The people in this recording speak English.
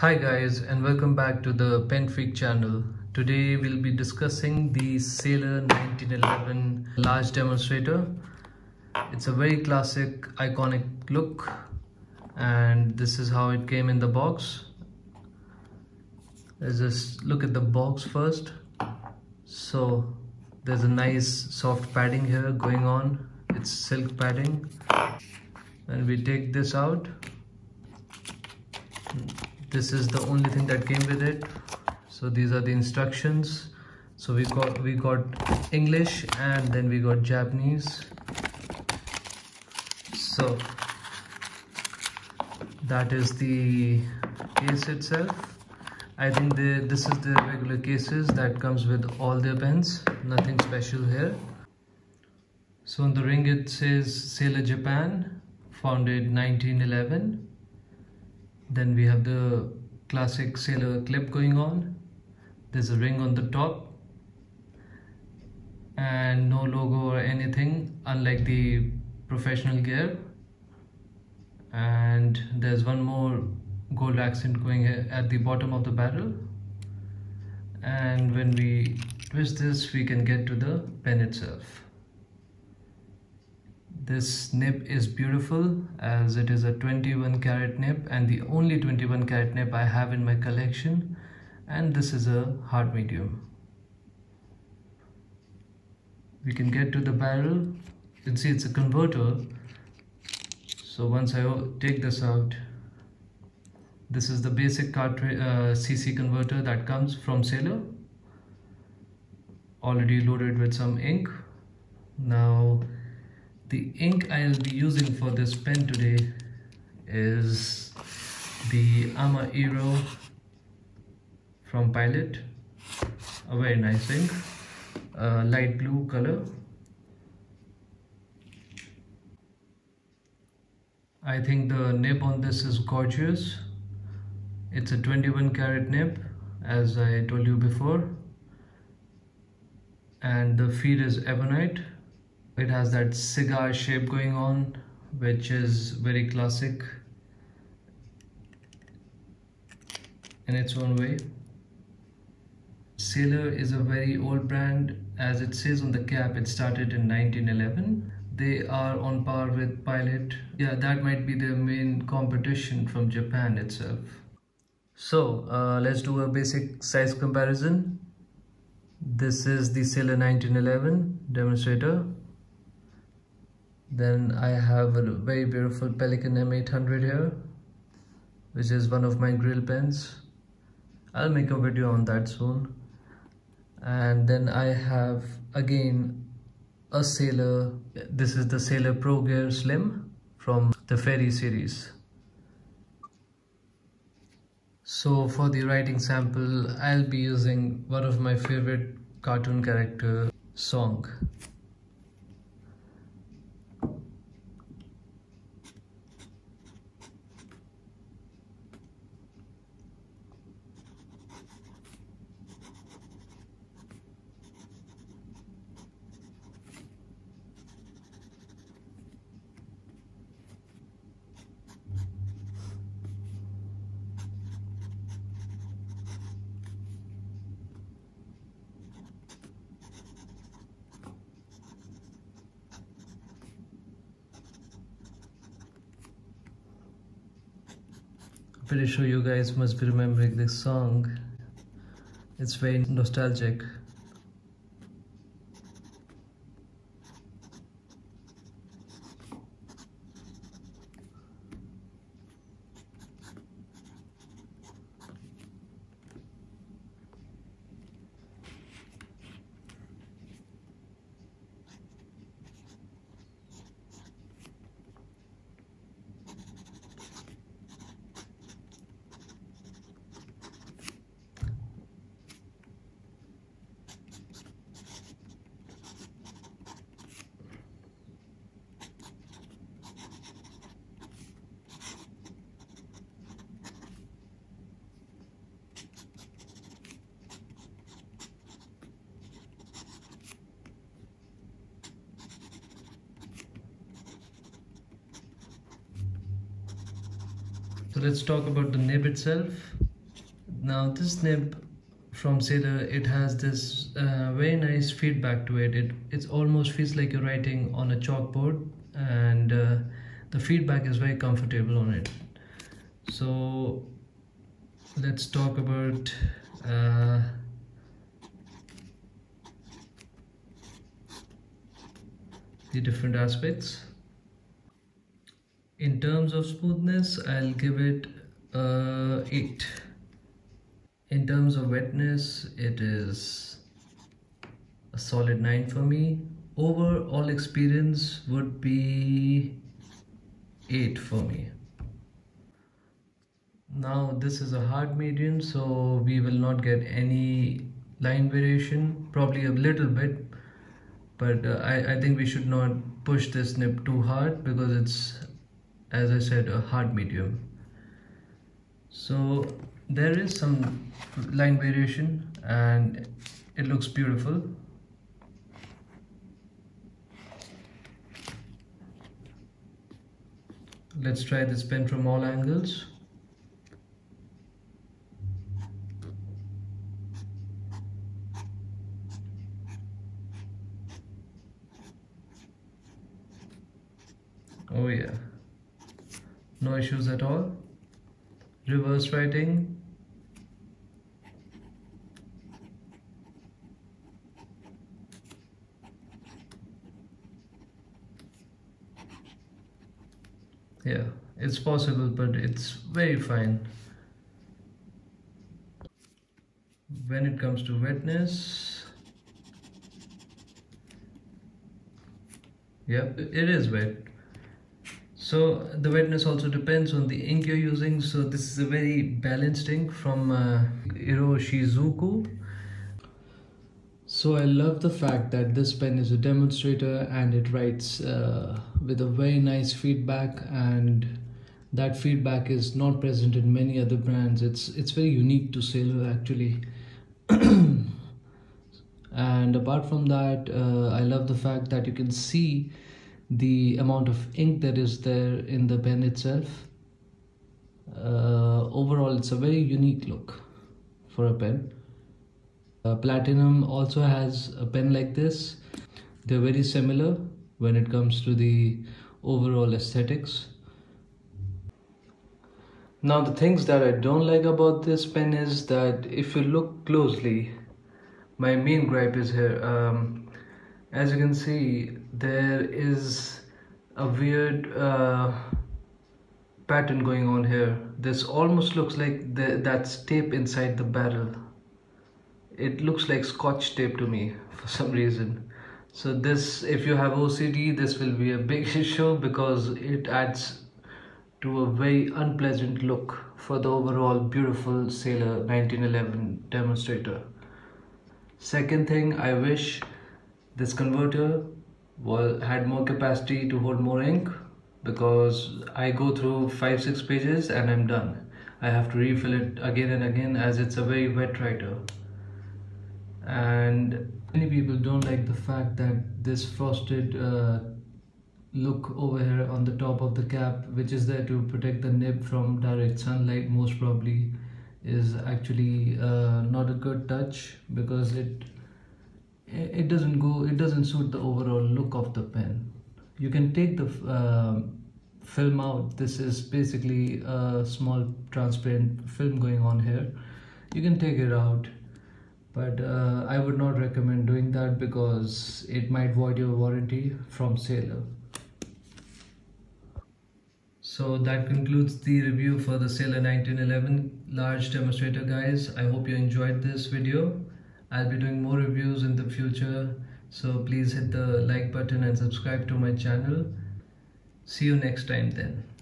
Hi guys, and welcome back to the Pen Freak channel. Today we'll be discussing the Sailor 1911 large demonstrator. It's a very classic, iconic look, and this is how it came in the box. Let's just look at the box first. So there's a nice soft padding here going on. It's silk padding, and we take this out. This is the only thing that came with it. So these are the instructions. So we got English, and then we got Japanese. So that is the case itself. I think this is the regular cases that comes with all their pens. Nothing special here. So on the ring it says Sailor Japan, founded 1911. Then we have the classic Sailor clip going on. There's a ring on the top and no logo or anything, unlike the professional gear. And there's one more gold accent going at the bottom of the barrel. And when we twist this, we can get to the pen itself. This nib is beautiful, as it is a 21 karat nib and the only 21 karat nib I have in my collection, and this is a hard medium. We can get to the barrel. You can see it's a converter. So once I take this out, this is the basic cartridge CC converter that comes from Sailor, already loaded with some ink. Now, the ink I'll be using for this pen today is the Amaero from Pilot, a very nice ink, light blue color. I think the nib on this is gorgeous. It's a 21 karat nib, as I told you before, and the feed is ebonite. It has that cigar shape going on, which is very classic in its own way. Sailor is a very old brand. As it says on the cap, it started in 1911. They are on par with Pilot. Yeah, that might be their main competition from Japan itself. So let's do a basic size comparison. This is the Sailor 1911 demonstrator. Then I have a very beautiful Pelican M800 here, which is one of my grill pens. I'll make a video on that soon. And then I have again a Sailor. This is the Sailor Pro Gear Slim from the Ferry series. So for the writing sample, I'll be using one of my favorite cartoon character, Song. Pretty sure you guys must be remembering this song. It's very nostalgic. let's talk about the nib itself. Now this nib from Sailor, it has this very nice feedback to it. It almost feels like you're writing on a chalkboard, and the feedback is very comfortable on it. So let's talk about the different aspects. In terms of smoothness, I'll give it 8. In terms of wetness, it is a solid 9 for me. Overall experience would be 8 for me. Now this is a hard medium, so we will not get any line variation, probably a little bit, but I think we should not push this nib too hard because it's, as I said, a hard medium. So there is some line variation and it looks beautiful. Let's try this pen from all angles. Oh yeah, no issues at all. Reverse writing. Yeah, it's possible, but it's very fine. When it comes to wetness, yep, it is wet. So the wetness also depends on the ink you're using. So this is a very balanced ink from Hiroshizuku. So I love the fact that this pen is a demonstrator and it writes with a very nice feedback, and that feedback is not present in many other brands. It's very unique to Sailor actually. And apart from that, I love the fact that you can see the amount of ink that is there in the pen itself. Overall, it's a very unique look for a pen. Platinum also has a pen like this. They're very similar when it comes to the overall aesthetics. Now, the things that I don't like about this pen is that if you look closely, my main gripe is here. As you can see, there is a weird pattern going on here. This almost looks like that's tape inside the barrel. It looks like Scotch tape to me for some reason. So this, if you have OCD, this will be a big issue because it adds to a very unpleasant look for the overall beautiful Sailor 1911 demonstrator. Second thing, I wish this converter had more capacity to hold more ink, because I go through 5-6 pages and I'm done. I have to refill it again and again as it's a very wet writer. And many people don't like the fact that this frosted look over here on the top of the cap, which is there to protect the nib from direct sunlight most probably, is actually not a good touch, because it doesn't go, it doesn't suit the overall look of the pen. You can take the film out. This is basically a small transparent film going on here. You can take it out, but I would not recommend doing that because it might void your warranty from Sailor. So that concludes the review for the Sailor 1911 large demonstrator, guys. I hope you enjoyed this video. I'll be doing more reviews in the future, so please hit the like button and subscribe to my channel. See you next time then.